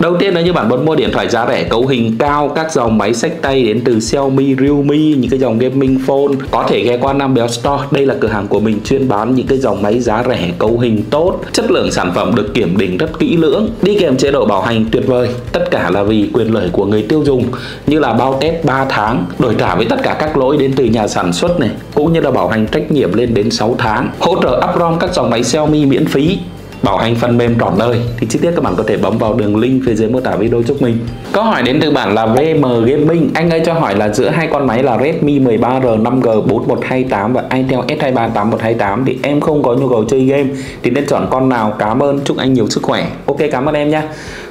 Đầu tiên là như bản muốn mua điện thoại giá rẻ cấu hình cao, các dòng máy xách tay đến từ Xiaomi, Realme, những cái dòng gaming phone, có thể ghé qua Nam Béo Store. Đây là cửa hàng của mình chuyên bán những cái dòng máy giá rẻ, cấu hình tốt, chất lượng sản phẩm được kiểm định rất kỹ lưỡng, đi kèm chế độ bảo hành tuyệt vời. Tất cả là vì quyền lợi của người tiêu dùng, như là bao test 3 tháng, đổi trả với tất cả các lỗi đến từ nhà sản xuất này, cũng như là bảo hành trách nhiệm lên đến 6 tháng, hỗ trợ up ROM các dòng máy Xiaomi miễn phí, bảo hành phần mềm trọn đời. Thì chi tiết các bạn có thể bấm vào đường link phía dưới mô tả video giúp mình. Có hỏi đến từ bạn là VM Gaming, anh ấy cho hỏi là giữa hai con máy là Redmi 13R 5G 4128 và ITEL S23 8128 thì em không có nhu cầu chơi game thì nên chọn con nào? Cảm ơn, chúc anh nhiều sức khỏe. Ok, cảm ơn em nha.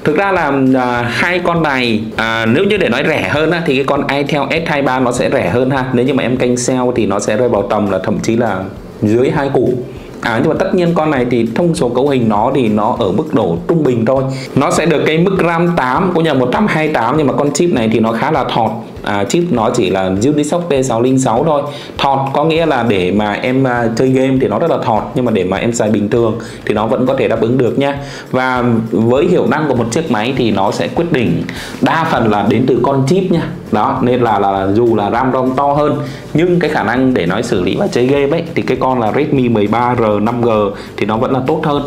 Thực ra là hai con này nếu như để nói rẻ hơn thì cái con ITEL S23 nó sẽ rẻ hơn ha. Nếu như mà em canh sale thì nó sẽ rơi vào tầm là thậm chí là dưới 2 củ. Nhưng mà tất nhiên con này thì thông số cấu hình nó thì nó ở mức độ trung bình thôi. Nó sẽ được cái mức RAM 8 cũng như 128, nhưng mà con chip này thì nó khá là thọt. Chip nó chỉ là Ubisoft P606 thôi. Thọt có nghĩa là để mà em chơi game thì nó rất là thọt, nhưng mà để mà em xài bình thường thì nó vẫn có thể đáp ứng được nha. Và với hiệu năng của một chiếc máy thì nó sẽ quyết định đa phần là đến từ con chip nha. Đó, nên là dù là RAM ROM to hơn, nhưng cái khả năng để nói xử lý và chơi game ấy thì cái con là Redmi 13R 5G thì nó vẫn là tốt hơn.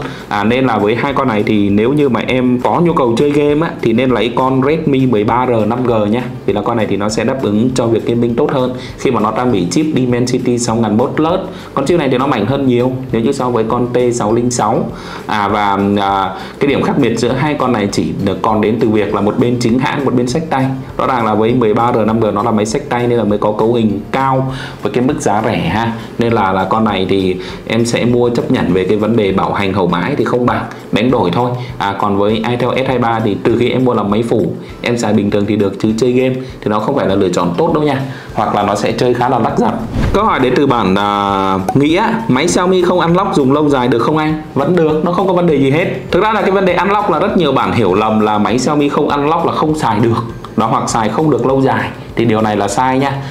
Nên là với hai con này thì nếu như mà em có nhu cầu chơi game á, thì nên lấy con Redmi 13R 5G nhé. Vì là con này thì nó sẽ đáp ứng cho việc gaming tốt hơn khi mà nó trang bị chip Dimensity 6000 Plus. Con chip này thì nó mạnh hơn nhiều nếu như so với con T606. Cái điểm khác biệt giữa hai con này chỉ còn đến từ việc là một bên chính hãng, một bên xách tay. Rõ ràng là với 13R 5G nó là máy xách tay nên là mới có cấu hình cao với cái mức giá rẻ ha. Nên là con này thì em sẽ mua chấp nhận về cái vấn đề bảo hành hậu mãi thì không bằng, đánh đổi thôi. Còn với iTEL S23 thì từ khi em mua làm máy phủ, em xài bình thường thì được, chứ chơi game thì nó không phải là lựa chọn tốt đâu nha, hoặc là nó sẽ chơi khá là lắc giặt. Câu hỏi đến từ bản Nghĩa, máy Xiaomi không unlock dùng lâu dài được không anh? Vẫn được, nó không có vấn đề gì hết. Thực ra là cái vấn đề unlock là rất nhiều bạn hiểu lầm là máy Xiaomi không unlock là không xài được, nó hoặc xài không được lâu dài, thì điều này là sai nha.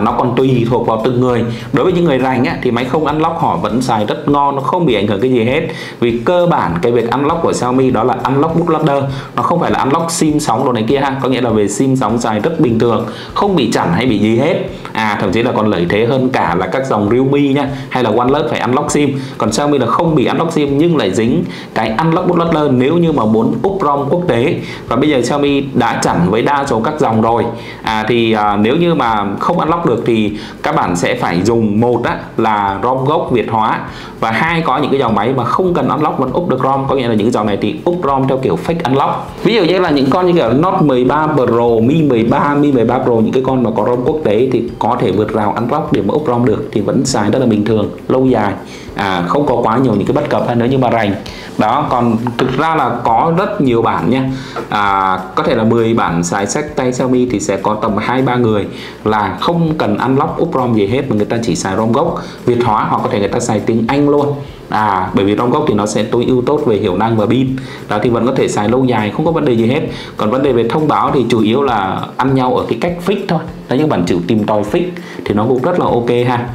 Nó còn tùy thuộc vào từng người. Đối với những người rành thì máy không unlock họ vẫn xài rất ngon, nó không bị ảnh hưởng cái gì hết. Vì cơ bản cái việc unlock của Xiaomi đó là unlock bootloader, nó không phải là unlock sim sóng đồ này kia ha. Có nghĩa là về sim sóng xài rất bình thường, không bị chặn hay bị gì hết. Thậm chí là còn lợi thế hơn cả là các dòng Realme nha, hay là OnePlus phải unlock sim. Còn Xiaomi là không bị unlock sim nhưng lại dính cái unlock bootloader nếu như mà muốn up ROM quốc tế. Và bây giờ Xiaomi đã chặn với đa số các dòng rồi. Nếu như mà không unlock được thì các bạn sẽ phải dùng một là ROM gốc Việt hóa, và hai có những cái dòng máy mà không cần unlock vẫn up được ROM, có nghĩa là những dòng này thì up ROM theo kiểu fake unlock. Ví dụ như là những con như kiểu Note 13 Pro, Mi 13, Mi 13 Pro, những cái con mà có ROM quốc tế thì có thể vượt rào unlock để mà up ROM được, thì vẫn xài rất là bình thường, lâu dài, không có quá nhiều những cái bất cập hay nữa như mà rành. Đó, còn thực ra là có rất nhiều bản nha, có thể là 10 bản xài sách tay Xiaomi thì sẽ có tầm 2-3 người là không cần unlock up ROM gì hết mà người ta chỉ xài ROM gốc Việt hóa, hoặc có thể người ta xài tiếng Anh luôn. Bởi vì ROM gốc thì nó sẽ tối ưu tốt về hiệu năng và pin. Đó, thì vẫn có thể xài lâu dài, không có vấn đề gì hết. Còn vấn đề về thông báo thì chủ yếu là ăn nhau ở cái cách fix thôi. Nếu như bạn chịu tìm tòi fix thì nó cũng rất là ok ha.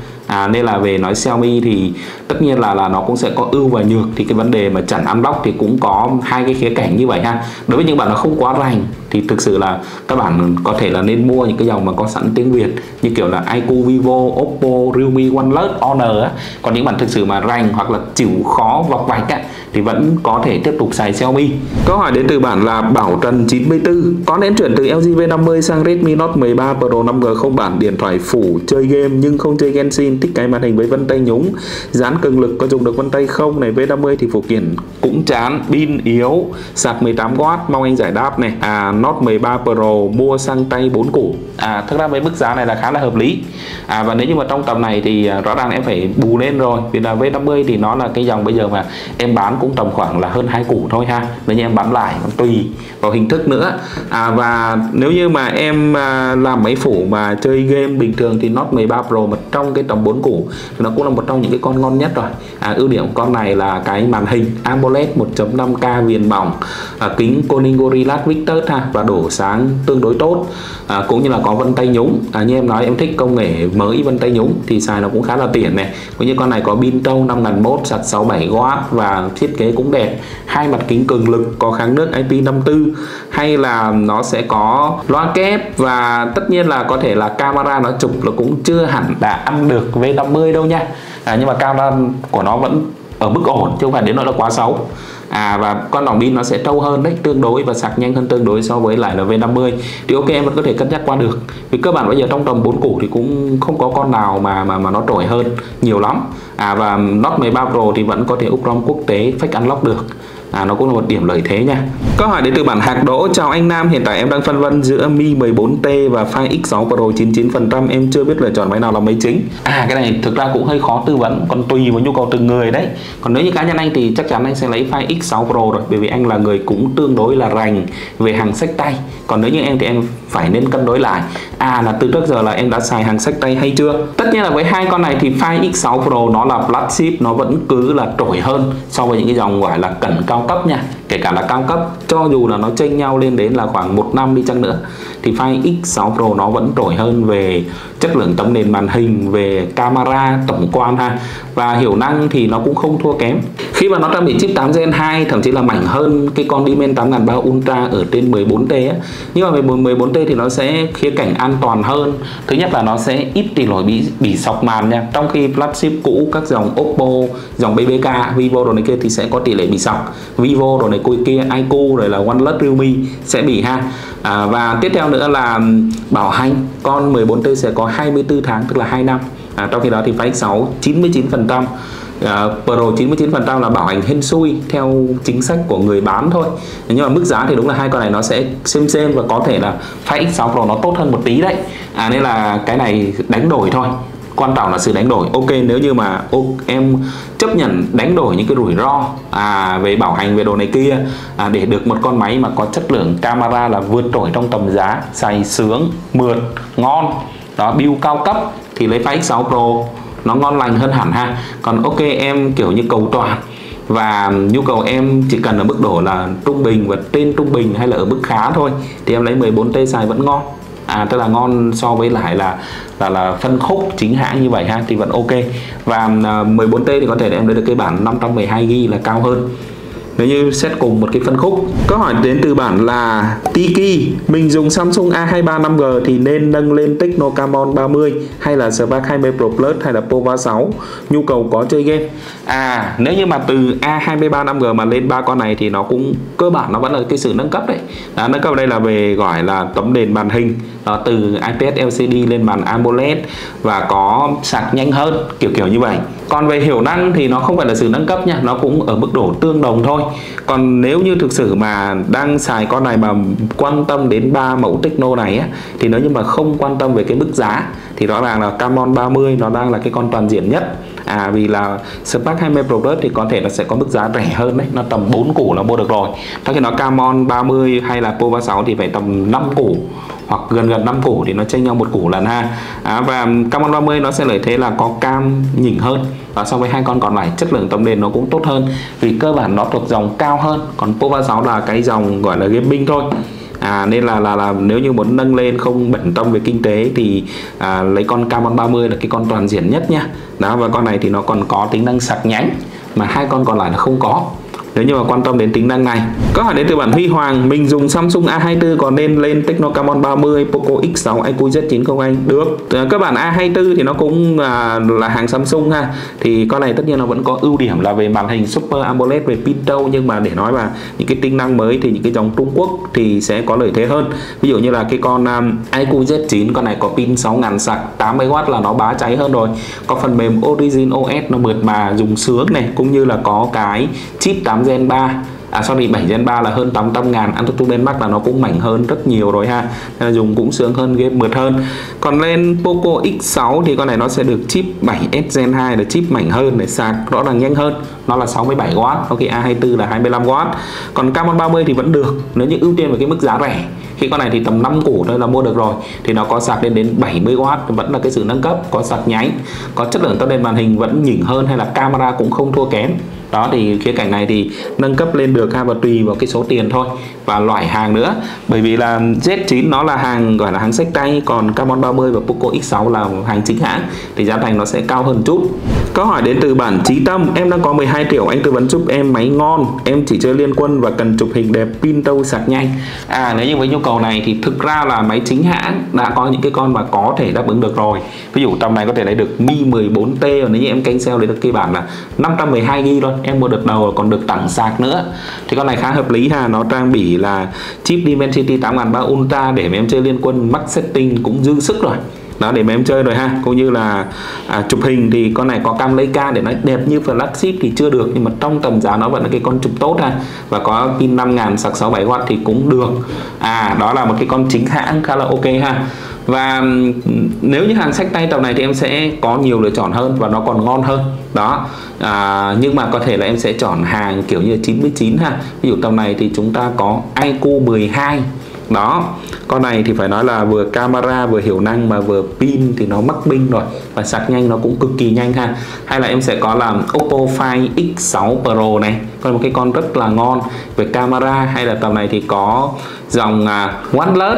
Nên là về nói Xiaomi thì tất nhiên là nó cũng sẽ có ưu và nhược. Thì cái vấn đề mà chặn unlock thì cũng có hai cái khía cạnh như vậy ha. Đối với những bạn nó không quá rành thì thực sự là các bạn có thể là nên mua những cái dòng mà có sẵn tiếng Việt, như kiểu là iQOO, Vivo, Oppo, Realme, OnePlus, Honor á. Còn những bạn thực sự mà rành hoặc là chịu khó vọc vạch thì vẫn có thể tiếp tục xài Xiaomi. Câu hỏi đến từ bạn là Bảo Trần 94, có nên chuyển từ LG V50 sang Redmi Note 13 Pro 5G không bản? Điện thoại phủ chơi game nhưng không chơi Genshin, thích cái màn hình với vân tay nhúng, dán cường lực, có dùng được vân tay không này? V50 thì phụ kiện cũng chán, pin yếu, sạc 18W, mong anh giải đáp này. Note 13 Pro mua sang tay 4 củ. Thực ra với mức giá này là khá là hợp lý. Và nếu như mà trong tầm này thì rõ ràng em phải bù lên rồi, vì là V50 thì nó là cái dòng bây giờ mà em bán cũng tầm khoảng là hơn 2 củ thôi ha. Nếu như em bán lại còn tùy vào hình thức nữa. Và nếu như mà em làm máy phủ mà chơi game bình thường thì Note 13 Pro mà trong cái tầm 4 củ thì nó cũng là một trong những cái con ngon nhất rồi. Ưu điểm con này là cái màn hình AMOLED 1.5K viền mỏng, kính Corning Gorilla Victor và độ sáng tương đối tốt, cũng như là có vân tay nhúng. Như em nói, em thích công nghệ mới vân tay nhúng thì xài nó cũng khá là tiện này. Cũng như con này có pin trâu 5000mAh, sạc 67W và thiết kế cũng đẹp. Hai mặt kính cường lực, có kháng nước IP54, hay là nó sẽ có loa kép, và tất nhiên là có thể là camera nó chụp nó cũng chưa hẳn đã ăn được V50 đâu nha. Nhưng mà camera của nó vẫn ở mức ổn chứ không phải đến nỗi là quá xấu. Và con đỏng pin nó sẽ trâu hơn đấy tương đối, và sạc nhanh hơn tương đối so với lại là V50 thì ok, em vẫn có thể cân nhắc qua được. Vì cơ bản bây giờ trong tầm 4 củ thì cũng không có con nào mà nó trội hơn nhiều lắm. Và Note 13 Pro thì vẫn có thể uprom quốc tế fake unlock được. Nó cũng là một điểm lợi thế nha. Câu hỏi đến từ bản Hạc Đỗ. Chào anh Nam, hiện tại em đang phân vân giữa Mi 14T và Find X6 Pro 99%. Em chưa biết lựa chọn máy nào là máy chính. Cái này thực ra cũng hơi khó tư vấn, còn tùy vào nhu cầu từng người đấy. Còn nếu như cá nhân anh thì chắc chắn anh sẽ lấy Find X6 Pro rồi, bởi vì anh là người cũng tương đối là rành về hàng sách tay. Còn nếu như em thì em phải nên cân đối lại là từ trước giờ là em đã xài hàng sách tay hay chưa. Tất nhiên là với hai con này thì Find X6 Pro nó là flagship, nó vẫn cứ là trội hơn so với những cái dòng gọi là cận cao cấp nha. Kể cả là cao cấp, cho dù là nó chênh nhau lên đến là khoảng 1 năm đi chăng nữa thì Find X6 Pro nó vẫn trội hơn về chất lượng tấm nền màn hình, về camera, tổng quan và hiệu năng thì nó cũng không thua kém. Khi mà nó trang bị chip 8 Gen 2 thậm chí là mạnh hơn cái con Dimensity 8003 Ultra ở trên 14T ấy. Nhưng mà 14T thì nó sẽ khía cạnh an toàn hơn. Thứ nhất là nó sẽ ít tỷ lỗi bị sọc màn nha. Trong khi flagship cũ các dòng Oppo, dòng BBK, Vivo đồ này kia thì sẽ có tỷ lệ bị sọc. Vivo đồ này kia, iQOO rồi là OnePlus, Realme sẽ bị và tiếp theo nữa là bảo hành con 14T sẽ có 24 tháng tức là 2 năm. Trong khi đó thì Find X6 99%, Pro 99% là bảo hành hên xui theo chính sách của người bán thôi. Nhưng mà mức giá thì đúng là hai con này nó sẽ xem và có thể là Find X6 Pro nó tốt hơn một tí đấy. Nên là cái này đánh đổi thôi. Quan trọng là sự đánh đổi. Ok, nếu như mà em chấp nhận đánh đổi những cái rủi ro về bảo hành, về đồ này kia để được một con máy mà có chất lượng camera là vượt trội trong tầm giá, xài sướng, mượt, ngon, đó, build cao cấp thì lấy Find X6 Pro nó ngon lành hơn hẳn ha. Còn ok, em kiểu như cầu toàn và nhu cầu em chỉ cần ở mức độ là trung bình và trên trung bình hay là ở mức khá thôi thì em lấy 14T xài vẫn ngon. Tức là ngon so với lại là phân khúc chính hãng như vậy ha, thì vẫn ok. Và 14T thì có thể em lấy được cái bản 512GB là cao hơn nếu như xét cùng một cái phân khúc. Câu hỏi đến từ bản là Tiki. Mình dùng Samsung A23 5G thì nên nâng lên Tecno Camon 30 hay là Spark 20 Pro Plus hay là Pova 6? Nhu cầu có chơi game. Nếu như mà từ A23 5G mà lên ba con này thì nó cũng cơ bản nó vẫn là cái sự nâng cấp đấy. Nâng cấp ở đây là về gọi là tấm nền màn hình, từ IPS LCD lên màn AMOLED và có sạc nhanh hơn, kiểu như vậy. Còn về hiệu năng thì nó không phải là sự nâng cấp nha, nó cũng ở mức độ tương đồng thôi. Còn nếu như thực sự mà đang xài con này mà quan tâm đến ba mẫu Tecno này á, thì nếu như mà không quan tâm về cái mức giá thì rõ ràng là Camon 30 nó đang là cái con toàn diện nhất. Vì là Spark 20 Pro Plus thì có thể là sẽ có mức giá rẻ hơn đấy, nó tầm 4 củ là mua được rồi. Trong khi nó Camon 30 hay là Pova 6 thì phải tầm 5 củ hoặc gần 5 củ thì nó chênh nhau một củ lần ha. Và Camon 30 nó sẽ lợi thế là có cam nhỉnh hơn so với hai con còn lại, chất lượng tấm nền nó cũng tốt hơn vì cơ bản nó thuộc dòng cao hơn, còn Pova 6 là cái dòng gọi là gaming thôi. Nên là nếu như muốn nâng lên không bận tâm về kinh tế thì lấy con Camon 30 là cái con toàn diện nhất nha. Đó, và con này thì nó còn có tính năng sạc nhánh mà hai con còn lại là không có. Nếu như mà quan tâm đến tính năng này. Câu hỏi đến từ bản Huy Hoàng. Mình dùng Samsung A24 còn nên lên Tecno Camon 30, Poco X6, iQOO Z9 không anh? Được. Các bạn A24 thì nó cũng là hàng Samsung ha. Thì con này tất nhiên nó vẫn có ưu điểm là về màn hình Super AMOLED, về pin trâu. Nhưng mà để nói là những cái tính năng mới thì những cái dòng Trung Quốc thì sẽ có lợi thế hơn. Ví dụ như là cái con iQOO Z9, con này có pin 6000 sạc 80W là nó bá cháy hơn rồi. Có phần mềm Origin OS nó mượt mà dùng sướng này, cũng như là có cái chip 8 Gen 3, sorry 7 Gen 3 là hơn 800.000, Antutu Max là nó cũng mạnh hơn rất nhiều rồi ha. Nên là dùng cũng sướng hơn, game mượt hơn. Còn lên Poco X6 thì con này nó sẽ được chip 7S Gen 2 là chip mạnh hơn để sạc rõ ràng nhanh hơn. nó là 67W, có khi A24 là 25W. Còn Camon 30 thì vẫn được, nếu như ưu tiên về cái mức giá rẻ. Khi con này thì tầm 5 củ thôi là mua được rồi, thì nó có sạc lên đến 70W, vẫn là cái sự nâng cấp, có sạc nháy, có chất lượng tốc đèn màn hình vẫn nhỉnh hơn, hay là camera cũng không thua kém. Đó, thì khía cạnh này thì nâng cấp lên được ha, và tùy vào cái số tiền thôi và loại hàng nữa. Bởi vì là Z9 nó là hàng gọi là hàng xách tay, còn Camon 30 và Poco X6 là hàng chính hãng thì giá thành nó sẽ cao hơn chút. Câu hỏi đến từ bạn Trí Tâm: em đang có 12 triệu, anh tư vấn giúp em máy ngon, em chỉ chơi Liên Quân và cần chụp hình đẹp, pin đâu, sạc nhanh. Nếu như với nhu cầu này thì thực ra là máy chính hãng đã có những cái con mà có thể đáp ứng được rồi. Ví dụ tầm này có thể lấy được Mi 14T, và nếu như em canh sale lấy được cái bản là 512GB thôi, em mua đợt đầu còn được tặng sạc nữa, thì con này khá hợp lý ha. Nó trang bị là chip Dimensity 8000 Ultra để mà em chơi Liên Quân, max setting cũng dư sức rồi. Đó, để mà em chơi rồi ha, cũng như là chụp hình thì con này có cam Leica, để nói đẹp như flagship thì chưa được, nhưng mà trong tầm giá nó vẫn là cái con chụp tốt ha, và có pin 5000 sạc 67W thì cũng được. Đó là một cái con chính hãng khá là ok ha. Và nếu như hàng sách tay tầm này thì em sẽ có nhiều lựa chọn hơn và nó còn ngon hơn. Đó, nhưng mà có thể là em sẽ chọn hàng kiểu như 99 ha. Ví dụ tầm này thì chúng ta có iQOO 12. Đó, con này thì phải nói là vừa camera, vừa hiệu năng, mà vừa pin thì nó mắc pin rồi, và sạc nhanh nó cũng cực kỳ nhanh ha. Hay là em sẽ có làm Oppo Find X6 Pro này, còn một cái con rất là ngon về camera. Hay là tầm này thì có dòng OnePlus,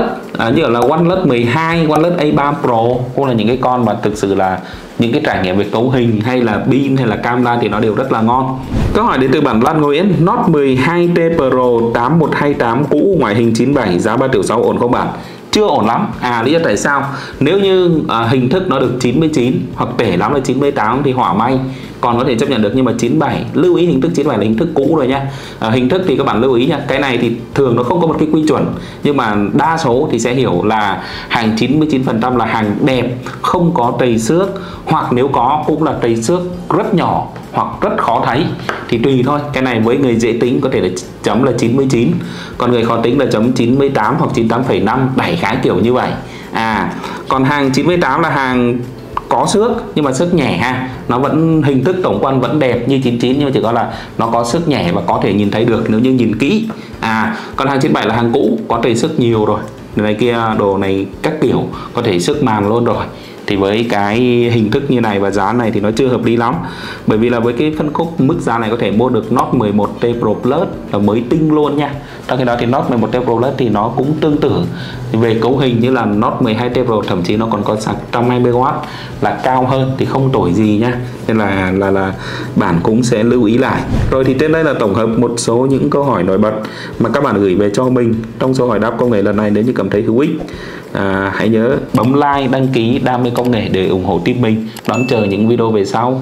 như là OnePlus 12, OnePlus A3 Pro, cũng là những cái con mà thực sự là những cái trải nghiệm về cấu hình hay là pin hay là camera thì nó đều rất là ngon. Câu hỏi đến từ bản Lan Nguyễn: Note 12T Pro 8128 cũ, ngoại hình 97, giá 3 triệu 6, ổn không bạn? Chưa ổn lắm. Lý do tại sao? Nếu như hình thức nó được 99 hoặc tệ lắm là 98 thì hỏa may còn có thể chấp nhận được, nhưng mà 97, lưu ý hình thức 97 là hình thức cũ rồi nha. Hình thức thì các bạn lưu ý nha, cái này thì thường nó không có một cái quy chuẩn, nhưng mà đa số thì sẽ hiểu là hàng 99% là hàng đẹp, không có trầy xước, hoặc nếu có cũng là trầy xước rất nhỏ hoặc rất khó thấy, thì tùy thôi. Cái này với người dễ tính có thể là chấm là 99, còn người khó tính là chấm 98 hoặc 98,5, đại khái kiểu như vậy. Còn hàng 98 là hàng có xước nhưng mà xước nhẹ ha, nó vẫn hình thức tổng quan vẫn đẹp như 99, nhưng mà chỉ có là nó có xước nhẹ và có thể nhìn thấy được nếu như nhìn kỹ. Còn hàng 97 là hàng cũ, có thể xước nhiều rồi, đồ này kia, đồ này các kiểu, có thể xước màn luôn rồi. Thì với cái hình thức như này và giá này thì nó chưa hợp lý lắm. Bởi vì là với cái phân khúc mức giá này có thể mua được Note 11T Pro Plus là mới tinh luôn nha. Trong khi đó thì Note 11T Pro Plus thì nó cũng tương tự về cấu hình như là Note 12T Pro, thậm chí nó còn có sạc 120W là cao hơn, thì không tồi gì nha. Nên là bạn cũng sẽ lưu ý lại. Rồi thì trên đây là tổng hợp một số những câu hỏi nổi bật mà các bạn gửi về cho mình trong số hỏi đáp công nghệ lần này. Nếu như cảm thấy hữu ích, hãy nhớ bấm like, đăng ký, đam mê công nghệ để ủng hộ team mình. Đón chờ những video về sau.